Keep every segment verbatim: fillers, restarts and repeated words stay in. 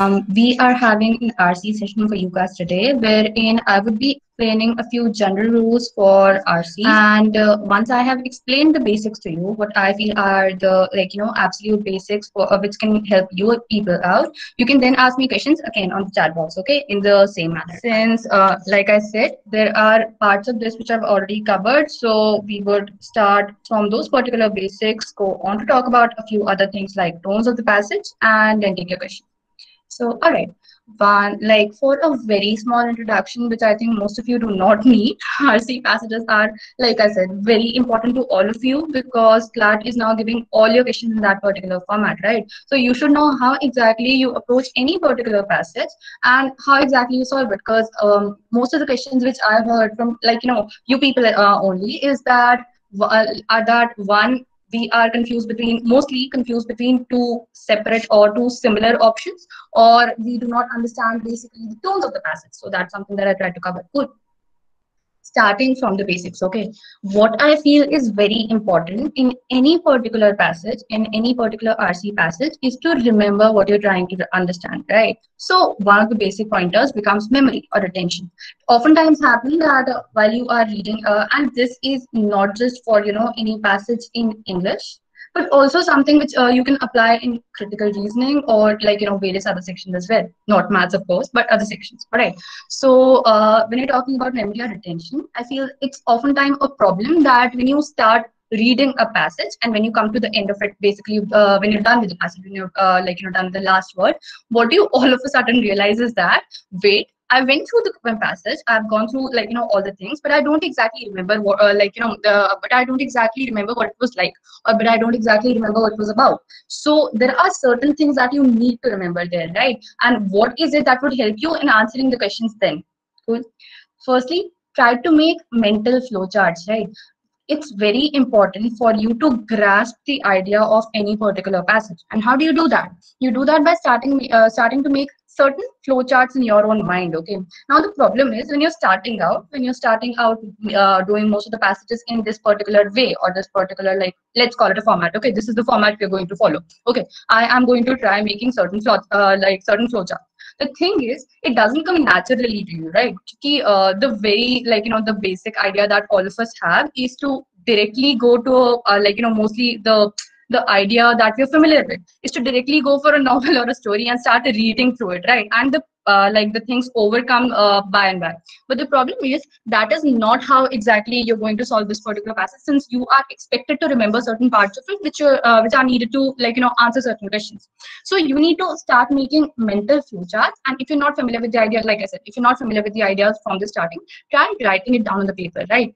Um, we are having an R C session for you guys today, wherein I would be explaining a few general rules for R C. And uh, once I have explained the basics to you, what I feel are the like you know absolute basics for uh, which can help you people out, you can then ask me questions again on the chat box. Okay, in the same manner. Since uh, like I said, there are parts of this which I've already covered, so we would start from those particular basics, go on to talk about a few other things like tones of the passage, and then take your question. So, all right, one, like for a very small introduction, which I think most of you do not need, R C passages are, like I said, very important to all of you because CLAT is now giving all your questions in that particular format, right? So you should know how exactly you approach any particular passage and how exactly you solve it, because um, most of the questions which I've heard from, like, you know, you people uh, only is that, uh, are that one, we are confused between, mostly confused between two separate or two similar options, or we do not understand basically the tones of the passage. So that's something that I tried to cover. Good. Starting from the basics, okay. What I feel is very important in any particular passage, in any particular R C passage, is to remember what you're trying to understand, right? So one of the basic pointers becomes memory or retention. Oftentimes happens that uh, while you are reading, uh, and this is not just for, you know, any passage in English, but also something which uh, you can apply in critical reasoning or like, you know, various other sections as well. Not maths, of course, but other sections. All right. So uh, when you're talking about memory or retention, I feel it's oftentimes a problem that when you start reading a passage and when you come to the end of it, basically uh, when you're done with the passage, when you're uh, like, you know, done with the last word, what you all of a sudden realize is that, wait, I went through the passage, I've gone through, like, you know, all the things, but I don't exactly remember what, uh, like, you know, the, but I don't exactly remember what it was like, or but I don't exactly remember what it was about. So there are certain things that you need to remember there, right? And what is it that would help you in answering the questions then? Cool. Firstly, try to make mental flowcharts, right? It's very important for you to grasp the idea of any particular passage. And how do you do that? You do that by starting, uh, starting to make certain flowcharts in your own mind, okay? Now the problem is when you're starting out, when you're starting out uh, doing most of the passages in this particular way or this particular, like, let's call it a format, okay? This is the format we're going to follow, okay? I am going to try making certain flow, uh, like certain flowcharts. The thing is, it doesn't come naturally to you, right? Uh, the very, like, you know, the basic idea that all of us have is to directly go to, uh, like, you know, mostly the the idea that we're familiar with, is to directly go for a novel or a story and start reading through it, right? And the uh, like the things overcome uh, by and by. But the problem is that is not how exactly you're going to solve this particular passage, since you are expected to remember certain parts of it which are, uh, which are needed to, like, you know, answer certain questions. So you need to start making mental flowcharts, and if you're not familiar with the idea, like I said, if you're not familiar with the ideas from the starting, try writing it down on the paper, right?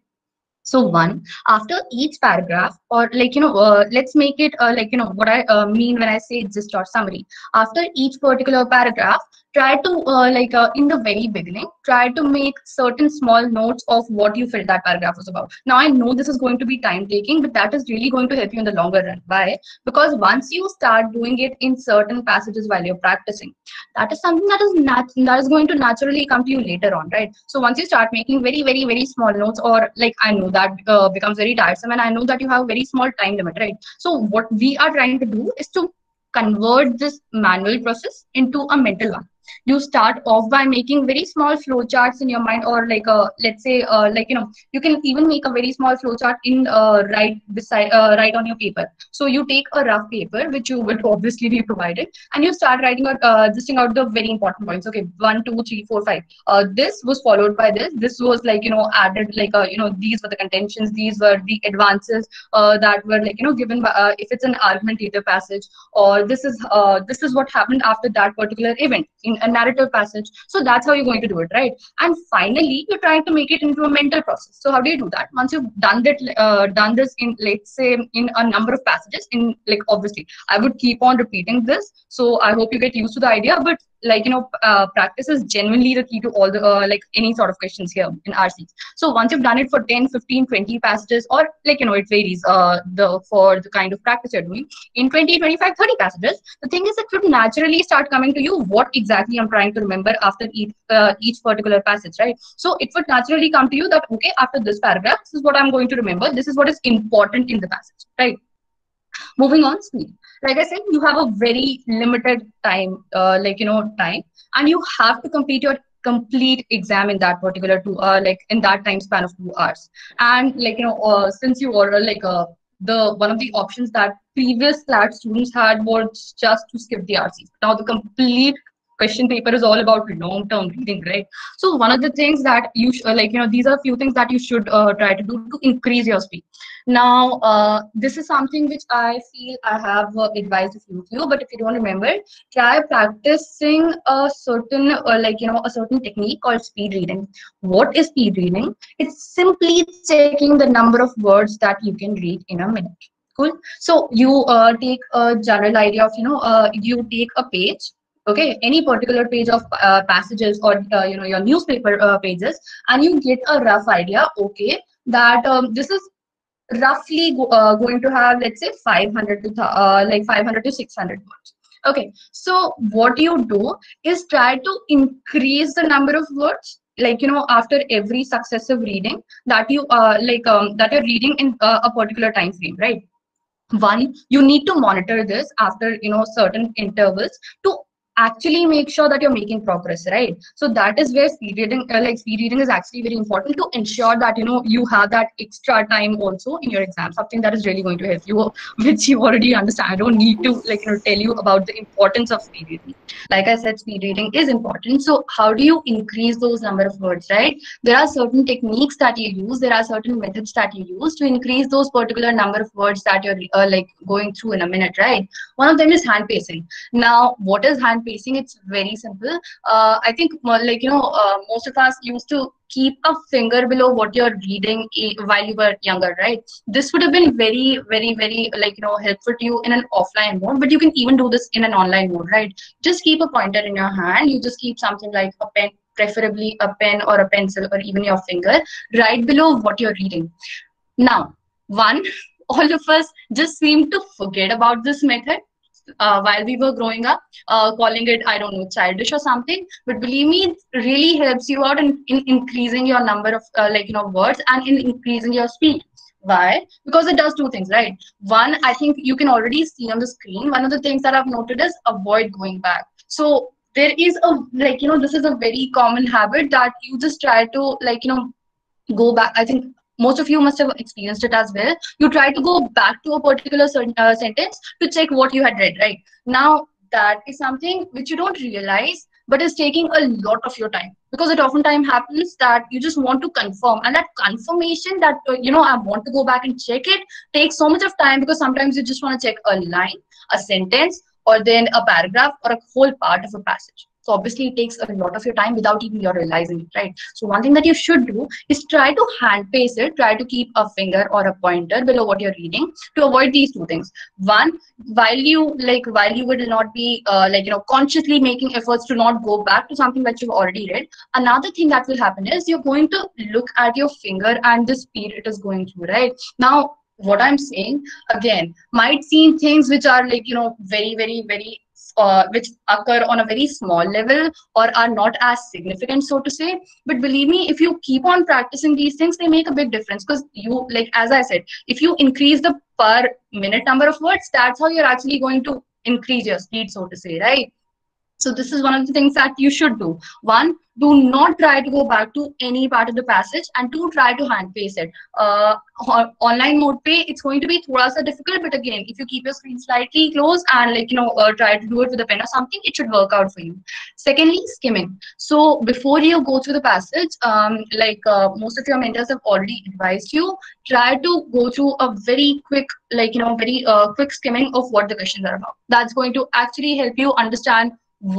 So one, after each paragraph, or like, you know, uh, let's make it uh, like, you know, what I uh, mean when I say gist or summary. After each particular paragraph, try to uh, like uh, in the very beginning, try to make certain small notes of what you felt that paragraph was about. Now I know this is going to be time taking, but that is really going to help you in the longer run. Why? Because once you start doing it in certain passages while you're practicing, that is something that is nat that is going to naturally come to you later on, right? So once you start making very, very, very small notes, or like I know that uh, becomes very tiresome, and I know that you have a very small time limit, right? So what we are trying to do is to convert this manual process into a mental one. You start off by making very small flowcharts in your mind, or like a, let's say, uh, like, you know, you can even make a very small flowchart in uh, right beside, uh, right on your paper. So you take a rough paper, which you would obviously be provided, and you start writing out, uh, listing out the very important points. Okay, one, two, three, four, five. Uh, this was followed by this. This was, like, you know, added, like, uh, you know, these were the contentions. These were the advances uh, that were, like, you know, given by, uh, if it's an argumentative passage, or this is, uh, this is what happened after that particular event in a narrative passage. So that's how you're going to do it, right? And finally, you're trying to make it into a mental process. So how do you do that? Once you've done that, uh, done this in, let's say, in a number of passages, in, like, obviously, I would keep on repeating this. So I hope you get used to the idea, but, like, you know, uh, practice is genuinely the key to all the, uh, like, any sort of questions here in R C. So once you've done it for ten, fifteen, twenty passages, or, like, you know, it varies uh, the for the kind of practice you're doing, in twenty, twenty-five, thirty passages, the thing is it will naturally start coming to you what exactly I'm trying to remember after each, uh, each particular passage, right? So it would naturally come to you that, okay, after this paragraph, this is what I'm going to remember. This is what is important in the passage, right? Moving on, speed. Like I said, you have a very limited time, uh, like, you know, time, and you have to complete your complete exam in that particular two hour, like in that time span of two hours. And like, you know, uh, since you were like uh, the one of the options that previous CLAT students had was just to skip the R Cs. Now the complete question paper is all about long-term reading, right? So one of the things that you sh like, you know, these are a few things that you should uh, try to do to increase your speed. Now, uh, this is something which I feel I have uh, advised a few of you, but if you don't remember, try practicing a certain, uh, like, you know, a certain technique called speed reading. What is speed reading? It's simply checking the number of words that you can read in a minute. Cool. So you uh, take a general idea of, you know, uh, you take a page. Okay, any particular page of uh, passages or uh, you know, your newspaper uh, pages, and you get a rough idea. Okay, that um, this is roughly go, uh, going to have, let's say, five hundred to uh, like five hundred to six hundred words. Okay, so what you do is try to increase the number of words. Like, you know, after every successive reading that you uh, like um, that you're reading in uh, a particular time frame, right? One, you need to monitor this after, you know, certain intervals to actually make sure that you're making progress, right? So that is where speed reading, uh, like speed reading is actually very important to ensure that, you know, you have that extra time also in your exam, something that is really going to help you, which you already understand. I don't need to, like, you know, tell you about the importance of speed reading. Like I said, speed reading is important. So how do you increase those number of words, right? There are certain techniques that you use. There are certain methods that you use to increase those particular number of words that you're uh, like going through in a minute, right? One of them is hand pacing. Now, what is hand pacing? It's very simple. Uh, I think, like, you know, uh, most of us used to keep a finger below what you're reading while you were younger, right? This would have been very, very, very, like, you know, helpful to you in an offline mode, but you can even do this in an online mode, right? Just keep a pointer in your hand. You just keep something like a pen, preferably a pen or a pencil or even your finger, right below what you're reading. Now, one, all of us just seem to forget about this method. Uh, while we were growing up, uh, calling it, I don't know, childish or something. But believe me, it really helps you out in, in increasing your number of, uh, like, you know, words and in increasing your speed. Why? Because it does two things, right? One, I think you can already see on the screen, one of the things that I've noted is avoid going back. So there is a, like, you know, this is a very common habit that you just try to, like, you know, go back. I think most of you must have experienced it as well. You try to go back to a particular certain, uh, sentence to check what you had read, right? Now, that is something which you don't realize, but is taking a lot of your time, because it oftentimes happens that you just want to confirm, and that confirmation that, uh, you know, I want to go back and check it takes so much of time, because sometimes you just want to check a line, a sentence, or then a paragraph or a whole part of a passage. So obviously it takes a lot of your time without even you're realizing it, right? So one thing that you should do is try to hand pace it, try to keep a finger or a pointer below what you're reading to avoid these two things. One, while you, like, while you will not be, uh, like, you know, consciously making efforts to not go back to something that you've already read. Another thing that will happen is you're going to look at your finger and the speed it is going through, right? Now, what I'm saying, again, might seem things which are, like, you know, very, very, very, Uh, which occur on a very small level or are not as significant, so to say. But believe me, if you keep on practicing these things, they make a big difference, because you, like, as I said, if you increase the per minute number of words, that's how you're actually going to increase your speed, so to say, right? So this is one of the things that you should do. One, do not try to go back to any part of the passage, and two, try to hand pace it. Uh, online mode pe, it's going to be thoda sa difficult, but again, if you keep your screen slightly closed and, like, you know, uh, try to do it with a pen or something, it should work out for you. Secondly, skimming. So before you go through the passage, um, like uh, most of your mentors have already advised you, try to go through a very quick, like, you know, very uh, quick skimming of what the questions are about. That's going to actually help you understand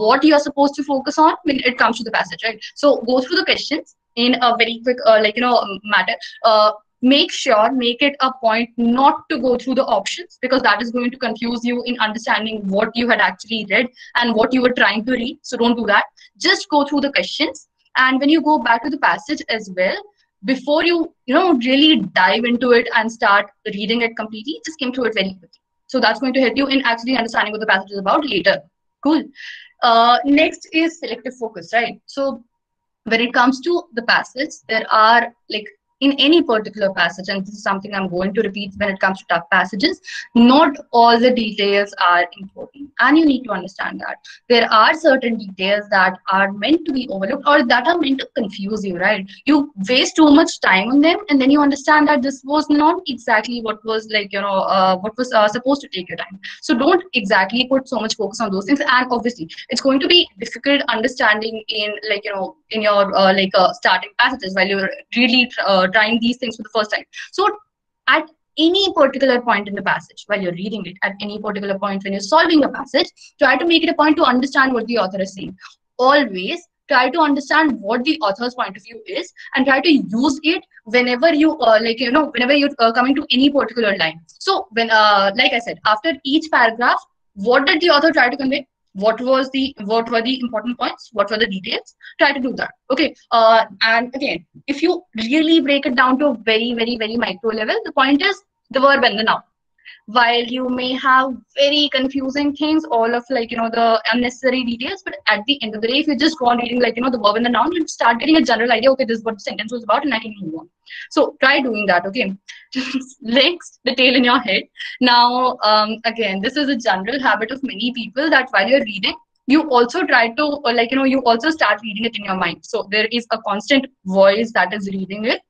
what you are supposed to focus on when it comes to the passage, right? So go through the questions in a very quick, uh, like, you know, matter. Uh, make sure, make it a point not to go through the options, because that is going to confuse you in understanding what you had actually read and what you were trying to read. So don't do that. Just go through the questions. And when you go back to the passage as well, before you, you know, really dive into it and start reading it completely, just skim through it very quickly. So that's going to help you in actually understanding what the passage is about later. Cool. Uh, next is selective focus, right? So when it comes to the passage, there are, like, in any particular passage, and this is something I'm going to repeat when it comes to tough passages, not all the details are important, and you need to understand that. There are certain details that are meant to be overlooked or that are meant to confuse you, right? You waste too much time on them, and then you understand that this was not exactly what was like, you know, uh, what was uh, supposed to take your time. So don't exactly put so much focus on those things, and obviously it's going to be difficult understanding in like, you know, in your uh, like uh, starting passages while you're really uh, trying these things for the first time. So at any particular point in the passage, while you're reading it, at any particular point when you're solving a passage, try to make it a point to understand what the author is saying. Always try to understand what the author's point of view is, and try to use it whenever you uh, like you know whenever you're uh, coming to any particular line. So when uh, like I said, after each paragraph, what did the author try to convey? What was the what were the important points? What were the details? Try to do that. Okay. Uh, and again, if you really break it down to a very, very, very micro level, the point is the verb and the noun. While you may have very confusing things, all of like, you know, the unnecessary details, but at the end of the day, if you just go on reading like, you know, the verb and the noun, you start getting a general idea, okay, this is what the sentence was about, and I can move on. So try doing that, okay? Next, the tail in your head. Now, um, again, this is a general habit of many people that while you're reading, you also try to, or like, you know, you also start reading it in your mind. So there is a constant voice that is reading it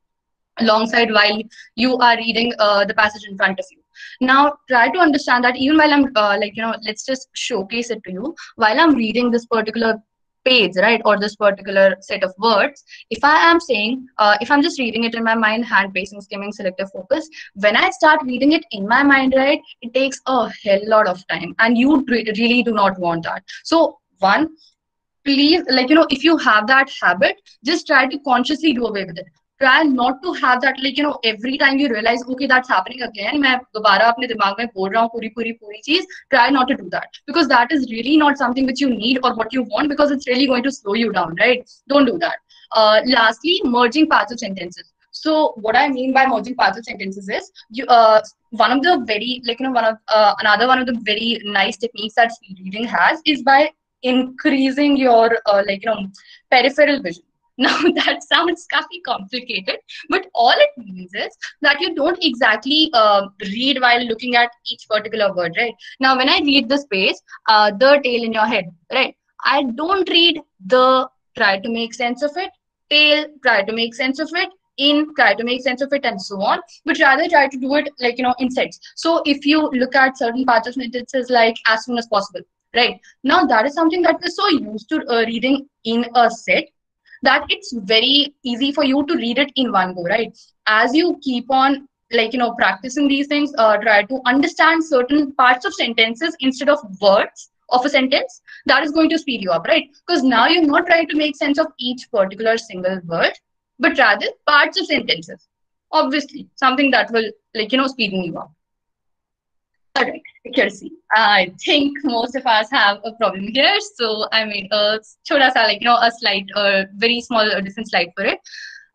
alongside while you are reading uh, the passage in front of you. Now try to understand that even while I'm uh, like, you know, let's just showcase it to you. While I'm reading this particular page, right, or this particular set of words, if I am saying, uh, if I'm just reading it in my mind, hand pacing, skimming, selective focus, when I start reading it in my mind, right, it takes a hell lot of time, and you really do not want that. So one, please, like, you know, if you have that habit, just try to consciously do away with it. Try not to have that, like, you know, every time you realize, okay, that's happening again, मैं दोबारा अपने दिमाग में बोल रहा हूँ पूरी पूरी पूरी चीज. Try not to do that, because that is really not something which you need or what you want, because it's really going to slow you down, right? Don't do that. Uh, lastly, merging parts of sentences. So what I mean by merging parts of sentences is, you, uh, one of the very, like, you know, one of uh, another one of the very nice techniques that speed reading has is by increasing your uh, like, you know, peripheral vision. Now that sounds काफी complicated, but all it means is that you don't exactly uh, read while looking at each particular word, right? Now when I read this page, uh, the tail in your head, right? I don't read the, try to make sense of it, tail, try to make sense of it, in, try to make sense of it, and so on, but rather try to do it like, you know, in sets. So if you look at certain parts of sentences like as soon as possible, right? Now that is something that we're so used to uh, reading in a set, that it's very easy for you to read it in one go, right? As you keep on, like, you know, practicing these things, uh, try to understand certain parts of sentences instead of words of a sentence, that is going to speed you up, right? Because now you're not trying to make sense of each particular single word, but rather parts of sentences. Obviously, something that will, like, you know, speeding you up. All right, accuracy. I think most of us have a problem here, so I made a chota sa, like, you know, a slide, a very small different slide for it.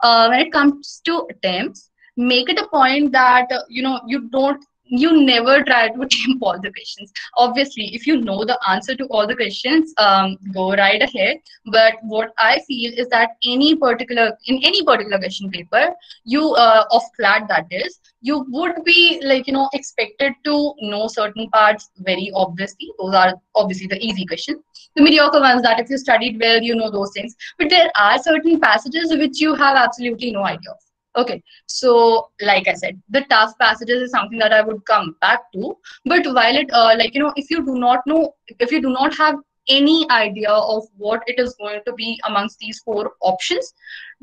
Uh, when it comes to attempts, make it a point that uh, you know, you don't, you never try to attempt all the questions. Obviously, if you know the answer to all the questions, um, go right ahead. But what I feel is that any particular in any particular question paper, you uh, of CLAT that is, you would be, like, you know, expected to know certain parts very obviously. Those are obviously the easy questions. The mediocre ones that if you studied well, you know those things. But there are certain passages which you have absolutely no idea of. Okay, so like I said, the tough passages is something that I would come back to. But while it, uh, like, you know, if you do not know, if you do not have any idea of what it is going to be amongst these four options,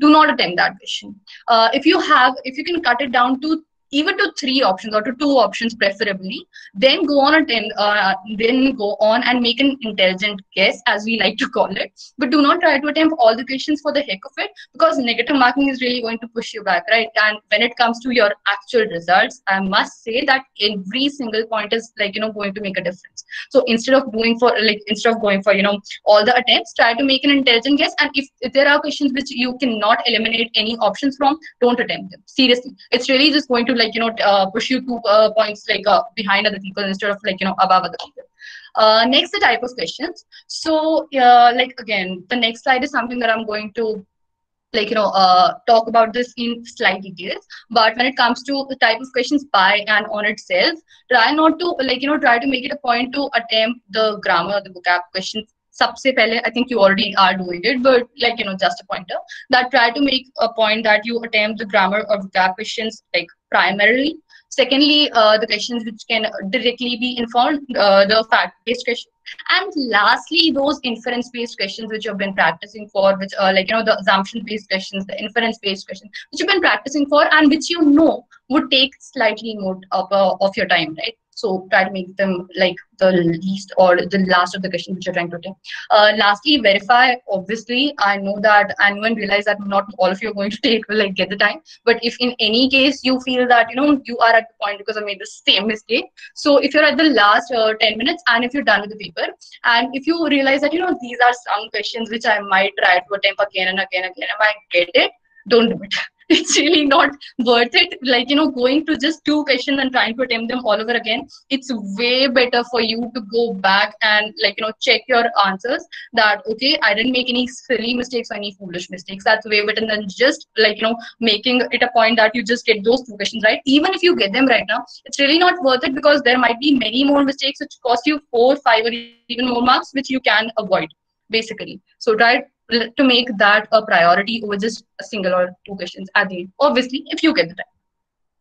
do not attempt that question. Uh, if you have, if you can cut it down to even to three options or to two options preferably, then go on and uh, then go on and make an intelligent guess, as we like to call it. But do not try to attempt all the questions for the heck of it, because negative marking is really going to push you back, right? And when it comes to your actual results, I must say that every single point is, like, you know, going to make a difference. So instead of doing for like instead of going for, you know, all the attempts, try to make an intelligent guess. And if, if there are questions which you cannot eliminate any options from, don't attempt them. Seriously, it's really just going to, like, you know, uh, push you two uh, points, like, uh, behind other people instead of, like, you know, above other people. Uh, next, the type of questions. So, uh, like, again, the next slide is something that I'm going to like, you know, uh, talk about this in slight details. But when it comes to the type of questions by and on itself, try not to, like, you know, try to make it a point to attempt the grammar or the vocab questions. Sabse pehle, I think you already are doing it, but like, you know, just a pointer that try to make a point that you attempt the grammar or vocab questions like primarily. Secondly, uh, the questions which can directly be informed, uh, the fact-based questions. And lastly, those inference-based questions which you've been practicing for, which are like, you know, the assumption-based questions, the inference-based questions, which you've been practicing for and which you know would take slightly more of, uh, of your time, right? So try to make them like the least or the last of the questions which you're trying to attempt. Uh, lastly, verify. Obviously, I know that anyone realize that not all of you are going to take will like get the time. But if in any case you feel that, you know, you are at the point because I made the same mistake. So if you're at the last uh, ten minutes and if you're done with the paper and if you realize that, you know, these are some questions which I might try to attempt again and again and again, if I get it, don't do it. It's really not worth it, like, you know, going to just two questions and trying to attempt them all over again. It's way better for you to go back and, like, you know, check your answers that, okay, I didn't make any silly mistakes or any foolish mistakes. That's way better than just, like, you know, making it a point that you just get those two questions right. Even if you get them right now, it's really not worth it because there might be many more mistakes which cost you four, five or even more marks which you can avoid, basically. So try to make that a priority over just a single or two questions at the end, obviously, if you get the time.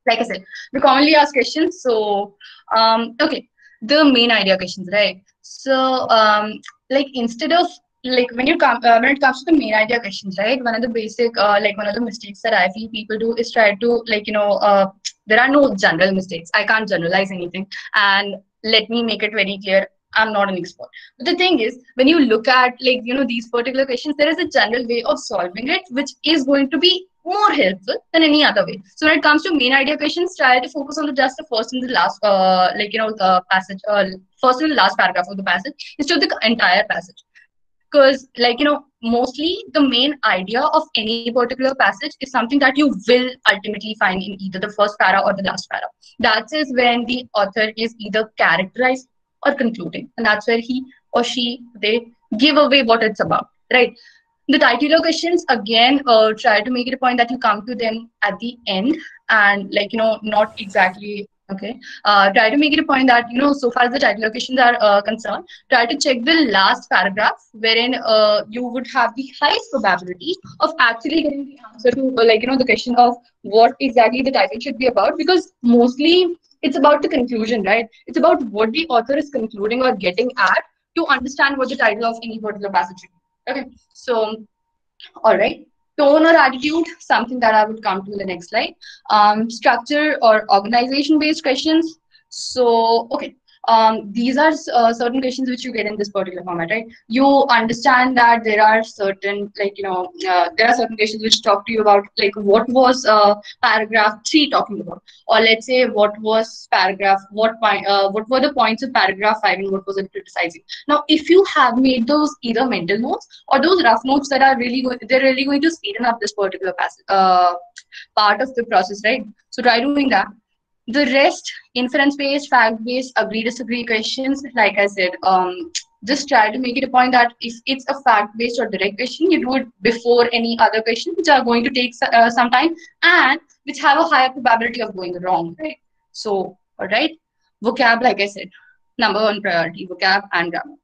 Like I said, the commonly asked questions. So, um, okay, the main idea questions, right? So, um, like instead of like when you come uh, when it comes to the main idea questions, right? One of the basic, uh, like one of the mistakes that I feel people do is try to like you know, uh, there are no general mistakes. I can't generalize anything, and let me make it very clear. I'm not an expert. But the thing is, when you look at like, you know, these particular questions, there is a general way of solving it, which is going to be more helpful than any other way. So when it comes to main idea questions, try to focus on the, just the first and the last, uh, like, you know, the passage, uh, first and the last paragraph of the passage instead of the entire passage. Because like, you know, mostly the main idea of any particular passage is something that you will ultimately find in either the first para or the last para. That is when the author is either characterized or concluding, and that's where he or she, they give away what it's about, right? The titular questions, again, uh, try to make it a point that you come to them at the end and like, you know, not exactly, okay, uh, try to make it a point that, you know, so far as the titular questions are uh, concerned, try to check the last paragraph wherein uh, you would have the highest probability of actually getting the answer to uh, like, you know, the question of what exactly the title should be about, because mostly it's about the conclusion, right? It's about what the author is concluding or getting at to understand what the title of any particular passage is. Okay, so, all right. Tone or attitude, something that I would come to in the next slide. Um, structure or organization-based questions. So, okay. Um, these are uh, certain questions which you get in this particular format, right? You understand that there are certain, like, you know, uh, there are certain questions which talk to you about, like, what was uh, paragraph three talking about? Or let's say, what was paragraph, what point, uh, what were the points of paragraph five and what was it criticizing? Now, if you have made those either mental notes or those rough notes that are really, go they're really going to speeden up this particular passage, uh, part of the process, right? So try doing that. The rest, inference-based, fact-based, agree-disagree questions, like I said, um, just try to make it a point that if it's a fact-based or direct question, you do it before any other questions which are going to take uh, some time and which have a higher probability of going wrong, right? So, all right, vocab, like I said, number one priority, vocab and grammar.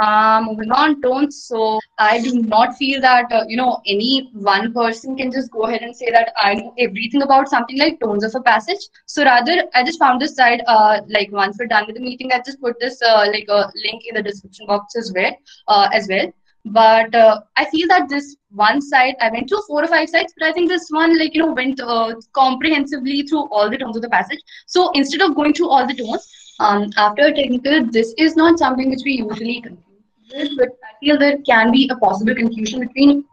Um, moving on, tone. So I do not feel that, uh, you know, any one person can just go ahead and say that I know everything about something like tones of a passage. So rather, I just found this slide, uh, like once we're done with the meeting, I just put this, uh, like a link in the description box as well, uh, as well. But uh, I feel that this one site, I went through four or five sites, but I think this one, like, you know, went uh, comprehensively through all the tones of the passage. So instead of going through all the tones, Um, after a technical, this is not something which we usually conclude with, but I feel there can be a possible confusion between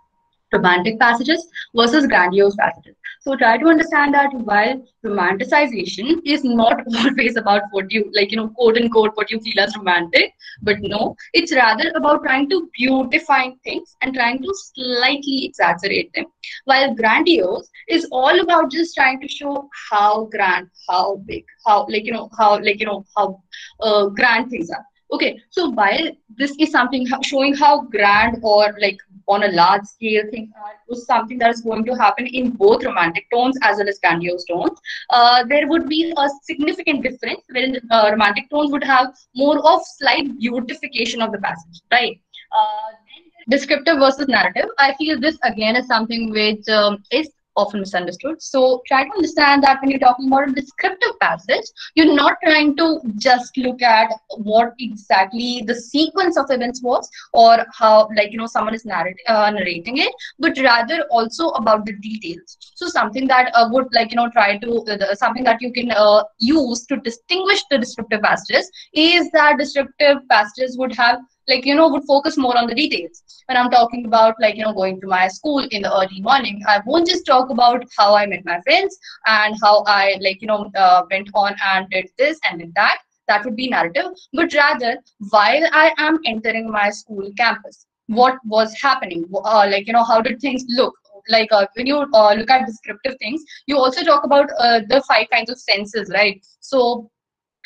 romantic passages versus grandiose passages. So try to understand that while romanticization is not always about what you, like, you know, quote unquote, what you feel as romantic, but no, it's rather about trying to beautify things and trying to slightly exaggerate them. While grandiose is all about just trying to show how grand, how big, how, like, you know, how, like, you know, how uh, grand things are. Okay, so while this is something showing how grand or like on a large scale things are something that is going to happen in both romantic tones as well as grandiose tones. Uh, there would be a significant difference wherein uh, romantic tones would have more of slight beautification of the passage, right? Uh, then descriptive versus narrative. I feel this again is something which um, is often misunderstood. So try to understand that when you're talking about a descriptive passage, you're not trying to just look at what exactly the sequence of events was or how, like, you know, someone is narrate, uh, narrating it, but rather also about the details. So something that uh, would, like, you know, try to, uh, something that you can uh, use to distinguish the descriptive passages is that descriptive passages would have, like, you know, would focus more on the details. When I'm talking about, like, you know, going to my school in the early morning, I won't just talk about how I met my friends and how I, like, you know, uh, went on and did this and did that. That would be narrative. But rather, while I am entering my school campus, what was happening? Uh, like, you know, how did things look? Like uh, when you uh, look at descriptive things, you also talk about uh, the five kinds of senses, right? So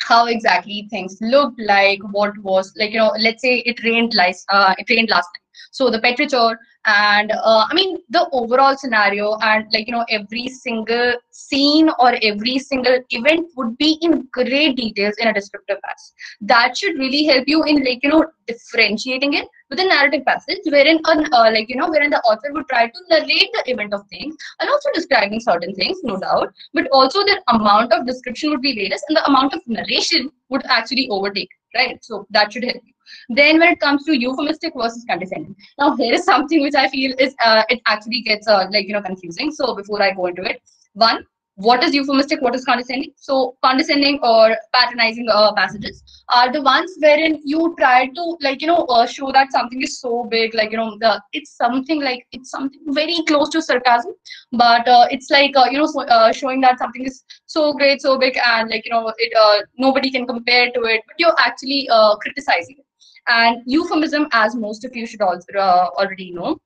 how exactly things looked like, what was, like, you know, let's say it rained last, uh, it rained last night. So the Petrichor and uh, I mean the overall scenario and, like, you know, every single scene or every single event would be in great details in a descriptive passage. That should really help you in, like, you know, differentiating it with a narrative passage wherein an, uh, like, you know, wherein the author would try to narrate the event of things and also describing certain things, no doubt, but also the amount of description would be various and the amount of narration would actually overtake, right? So that should help you. Then when it comes to euphemistic versus condescending, now here is something which I feel is uh, it actually gets uh, like, you know, confusing. So before I go into it, one, what is euphemistic, what is condescending? So condescending or patronizing uh, passages are the ones wherein you try to, like, you know, uh, show that something is so big, like, you know, the, it's something like, it's something very close to sarcasm, but uh, it's like, uh, you know, so, uh, showing that something is so great, so big, and, like, you know, it uh, nobody can compare to it, but you're actually uh, criticizing it. And euphemism, as most of you should also uh, already know,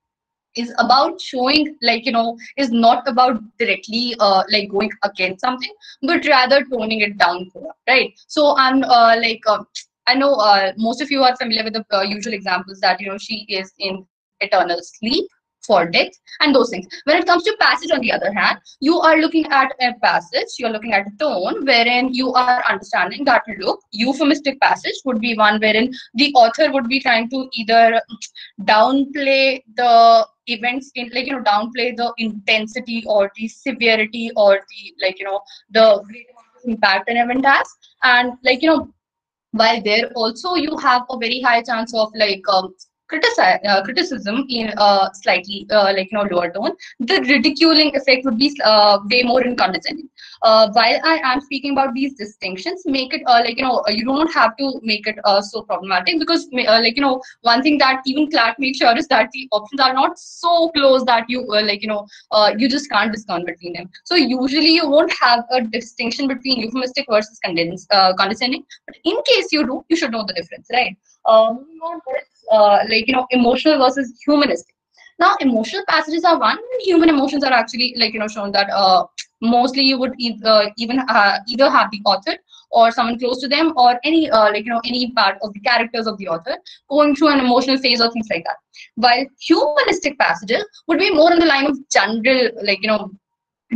is about showing, like, you know, is not about directly uh, like going against something, but rather toning it down, right? So I'm uh, like, uh, I know uh, most of you are familiar with the uh, usual examples that, you know, she is in eternal sleep for death and those things. When it comes to passage, on the other hand, you are looking at a passage, you're looking at a tone wherein you are understanding that, look, euphemistic passage would be one wherein the author would be trying to either downplay the events in, like, you know, downplay the intensity or the severity or the, like, you know, the great impact an event has, and, like, you know, while there also you have a very high chance of, like, um, Criticize, uh, criticism in uh, slightly uh, like, you know, lower tone. The ridiculing effect would be uh, way more in condescending. Uh, while I am speaking about these distinctions, make it uh, like, you know, you don't have to make it uh, so problematic, because uh, like, you know, one thing that even CLAT makes sure is that the options are not so close that you uh, like, you know, uh, you just can't discern between them. So usually you won't have a distinction between euphemistic versus condens uh, condescending, but in case you do, you should know the difference, right? Um, uh, like, you know, emotional versus humanistic. Now, emotional passages are one, human emotions are actually, like, you know, shown that uh, mostly you would e uh, even uh, either have the author or someone close to them or any, uh, like, you know, any part of the characters of the author going through an emotional phase or things like that. While humanistic passages would be more in the line of general, like, you know,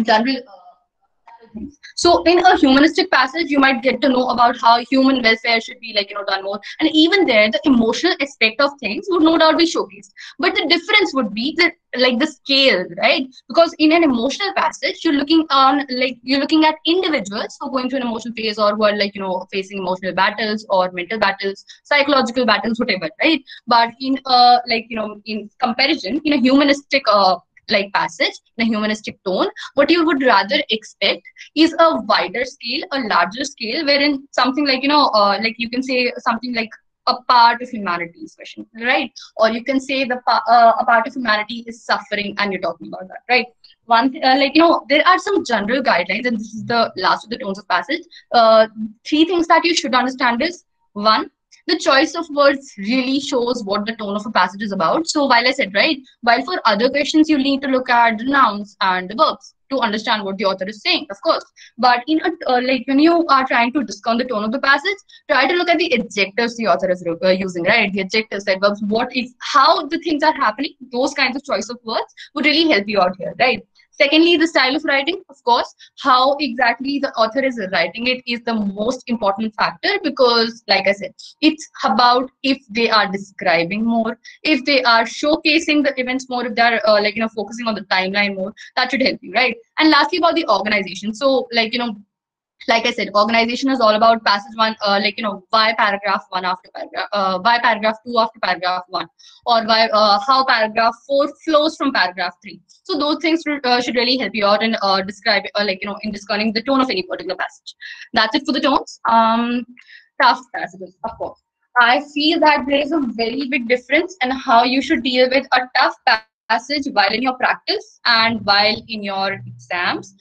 general uh, So in a humanistic passage, you might get to know about how human welfare should be, like, you know, done more. And even there, the emotional aspect of things would no doubt be showcased. But the difference would be that, like, the scale, right? Because in an emotional passage, you're looking on, like, you're looking at individuals who are going through an emotional phase or who are, like, you know, facing emotional battles or mental battles, psychological battles, whatever, right? But in a, like, you know, in comparison, in a humanistic uh, like passage, in a humanistic tone, what you would rather expect is a wider scale, a larger scale, wherein something like, you know, uh, like you can say something like a part of humanity is question, right? Or you can say the uh, a part of humanity is suffering, and you're talking about that, right? One, uh, like, you know, there are some general guidelines, and this is the last of the tones of passage. Uh, three things that you should understand is, one, the choice of words really shows what the tone of a passage is about. So while I said, right, while for other questions, you need to look at the nouns and the verbs to understand what the author is saying, of course. But in a, uh, like when you are trying to discern the tone of the passage, try to look at the adjectives the author is uh, using, right? The adjectives, adverbs, what is, how the things are happening, those kinds of choice of words would really help you out here, right? Secondly, the style of writing, of course, how exactly the author is writing it is the most important factor because, like I said, it's about if they are describing more, if they are showcasing the events more, if they're uh, like, you know, focusing on the timeline more, that should help you, right? And lastly, about the organization. So, like, you know, like I said, organization is all about passage one, uh, like, you know, why paragraph one after paragraph, uh, why paragraph two after paragraph one, or why, uh, how paragraph four flows from paragraph three. So those things uh, should really help you out in uh, describe, uh, like, you know, in discerning the tone of any particular passage. That's it for the tones. Um, tough passages, of course. I feel that there is a very big difference in how you should deal with a tough passage while in your practice and while in your exams.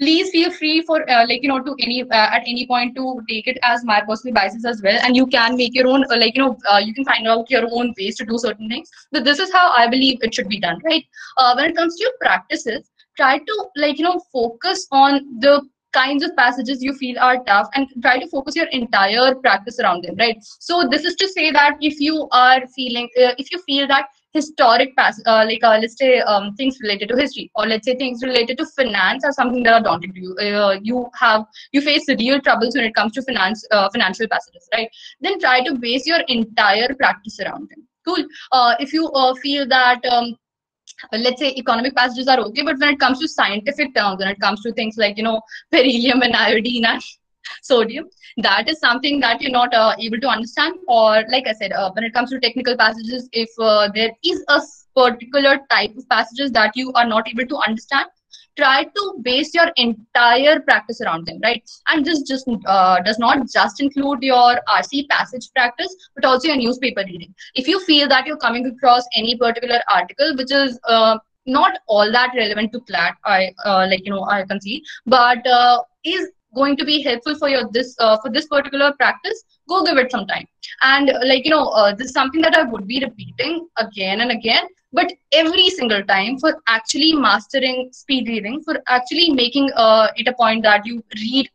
Please feel free for uh, like, you know, to any uh, at any point to take it as my personal biases as well, and you can make your own uh, like, you know, uh, you can find out your own ways to do certain things. But this is how I believe it should be done, right? Uh, when it comes to your practices, try to, like, you know, focus on the kinds of passages you feel are tough and try to focus your entire practice around them, right? So this is to say that if you are feeling, uh, if you feel that historic pass, uh, like uh, let's say um, things related to history, or let's say things related to finance are something that are daunting to you. Uh, you have you face real troubles when it comes to finance, uh, financial passages, right? Then try to base your entire practice around them. Cool. Uh, if you uh, feel that um, let's say economic passages are okay, but when it comes to scientific terms, when it comes to things like, you know, beryllium and iodine and sodium, that is something that you're not uh, able to understand. Or like I said, uh, when it comes to technical passages, if uh, there is a particular type of passages that you are not able to understand, try to base your entire practice around them, right? And this just uh, does not just include your R C passage practice, but also your newspaper reading. If you feel that you're coming across any particular article which is uh, not all that relevant to CLAT, I uh, like, you know, I can see, but uh, is going to be helpful for your this uh, for this particular practice, go give it some time. And like, you know, uh, this is something that I would be repeating again and again, but every single time, for actually mastering speed reading, for actually making uh, it a point that you read,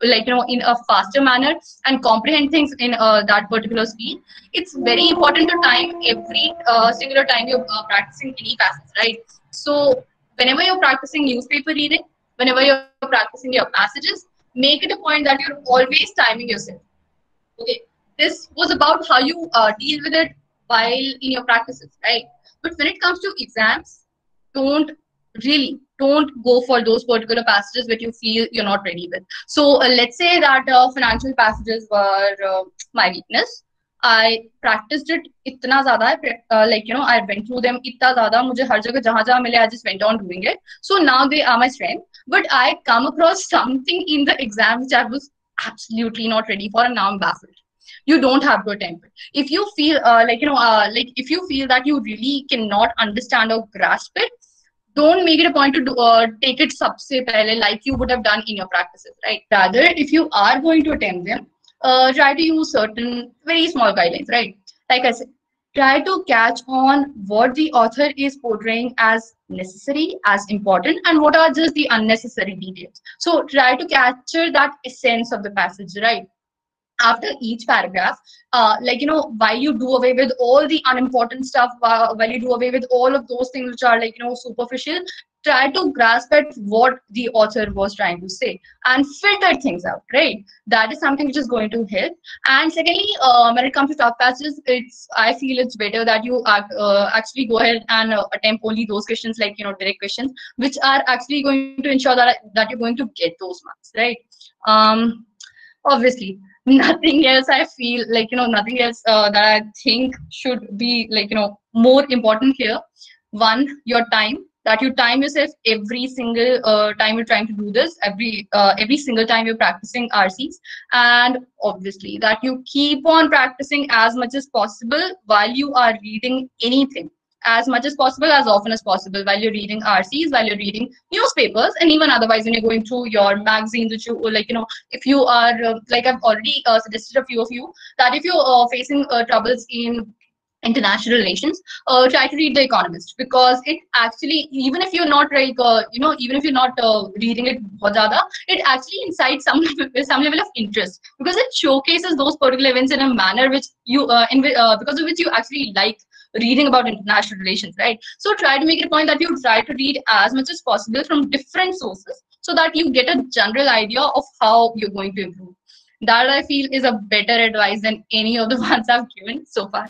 like, you know, in a faster manner and comprehend things in uh, that particular speed, it's very important to time every uh, singular time you're uh, practicing any passage, right? So whenever you're practicing newspaper reading, whenever you're practicing your passages, make it a point that you're always timing yourself. Okay, this was about how you uh, deal with it while in your practices, right? But when it comes to exams, don't really, don't go for those particular passages that you feel you're not ready with. So uh, let's say that uh, financial passages were uh, my weakness. I practiced it itna zyada, uh, like, you know, I went through them itna zyada, mujhe har jagah jahan jahan mile, I just went on doing it. So now they are my strength. But I come across something in the exam which I was absolutely not ready for, and now I'm baffled. You don't have to attempt it. If you feel uh, like, you know, uh, like if you feel that you really cannot understand or grasp it, don't make it a point to do, uh, take it sabse pehle, like you would have done in your practices, right? Rather, if you are going to attempt them, Uh, try to use certain very small guidelines, right? Like I said, try to catch on what the author is portraying as necessary, as important, and what are just the unnecessary details. So try to capture that essence of the passage, right? After each paragraph, uh, like, you know, while you do away with all the unimportant stuff, uh, while you do away with all of those things which are, like, you know, superficial, try to grasp at what the author was trying to say and filter things out, right? That is something which is going to help. And secondly, uh, when it comes to tough passages, it's I feel it's better that you act, uh, actually go ahead and uh, attempt only those questions, like, you know, direct questions, which are actually going to ensure that that you're going to get those marks, right? Um, obviously, nothing else I feel like, you know, nothing else uh, that I think should be, like, you know, more important here. One, your time. That you time yourself every single uh, time you're trying to do this, every uh, every single time you're practicing R Cs, and obviously that you keep on practicing as much as possible while you are reading anything. as much as possible, as often as possible, while you're reading R Cs, while you're reading newspapers, and even otherwise when you're going through your magazines, which you like, you know, if you are uh, like I've already uh, suggested a few of you that if you're uh, facing uh, troubles in international relations, uh, try to read The Economist, because it actually, even if you're not like uh, you know, even if you're not uh, reading it bahut zyada, it actually incites some level, some level of interest, because it showcases those particular events in a manner which you uh, in uh, because of which you actually like reading about international relations, right? So try to make it a point that you try to read as much as possible from different sources, so that you get a general idea of how you're going to improve. That, I feel, is a better advice than any of the ones I've given so far.